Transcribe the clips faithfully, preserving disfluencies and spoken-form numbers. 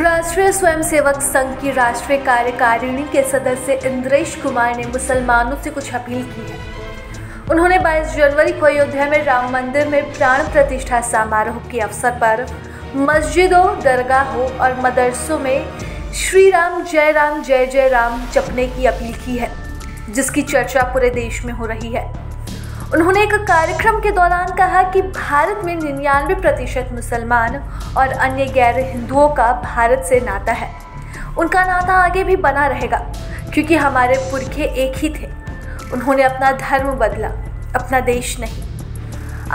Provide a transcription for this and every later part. राष्ट्रीय स्वयंसेवक संघ की राष्ट्रीय कार्यकारिणी के सदस्य इंद्रेश कुमार ने मुसलमानों से कुछ अपील की है। उन्होंने बाईस जनवरी को अयोध्या में राम मंदिर में प्राण प्रतिष्ठा समारोह के अवसर पर मस्जिदों, दरगाहों और मदरसों में श्री राम जय राम जय जय राम जपने की अपील की है, जिसकी चर्चा पूरे देश में हो रही है। उन्होंने एक कार्यक्रम के दौरान कहा कि भारत में निन्यानवे प्रतिशत मुसलमान और अन्य गैर हिंदुओं का भारत से नाता है। उनका नाता आगे भी बना रहेगा, क्योंकि हमारे पुरखे एक ही थे। उन्होंने अपना धर्म बदला, अपना देश नहीं।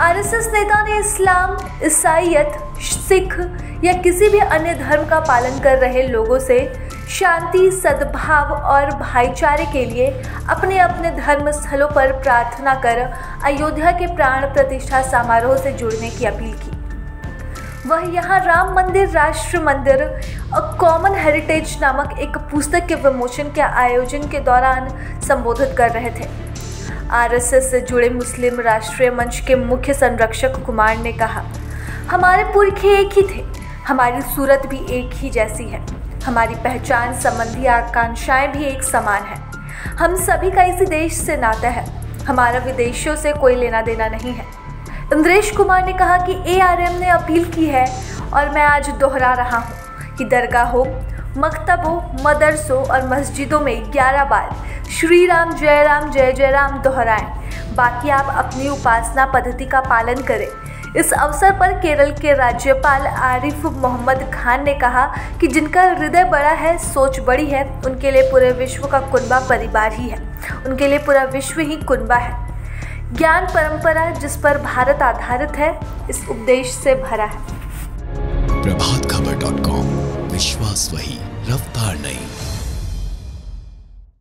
आरएसएस नेता ने इस्लाम, ईसाईयत, सिख या किसी भी अन्य धर्म का पालन कर रहे लोगों से शांति, सद्भाव और भाईचारे के लिए अपने अपने धर्म स्थलों पर प्रार्थना कर अयोध्या के प्राण प्रतिष्ठा समारोह से जुड़ने की अपील की। वह यहाँ राम मंदिर, राष्ट्र मंदिर और कॉमन हेरिटेज नामक एक पुस्तक के विमोचन के आयोजन के दौरान संबोधित कर रहे थे। आरएसएस से जुड़े मुस्लिम राष्ट्रीय मंच के मुख्य संरक्षक कुमार ने कहा, हमारे पुरखे एक ही थे, हमारी सूरत भी एक ही जैसी है, हमारी पहचान संबंधी आकांक्षाएं भी एक समान है। हम सभी का इसी देश से नाता है, हमारा विदेशियों से कोई लेना देना नहीं है। इंद्रेश कुमार ने कहा कि ए आर एम ने अपील की है और मैं आज दोहरा रहा हूँ कि दरगाहों, मकतबों, मदरसों और मस्जिदों में ग्यारह बार श्री राम जय राम जय जय राम दोहराएं। बाकी आप अपनी उपासना पद्धति का पालन करें। इस अवसर पर केरल के राज्यपाल आरिफ मोहम्मद खान ने कहा कि जिनका हृदय बड़ा है, सोच बड़ी है, उनके लिए पूरे विश्व का कुनबा परिवार ही है, उनके लिए पूरा विश्व ही कुनबा है। ज्ञान परंपरा जिस पर भारत आधारित है, इस उपदेश से भरा है। प्रभात खबर डॉट कॉम, विश्वास वही, रफ्तार नहीं।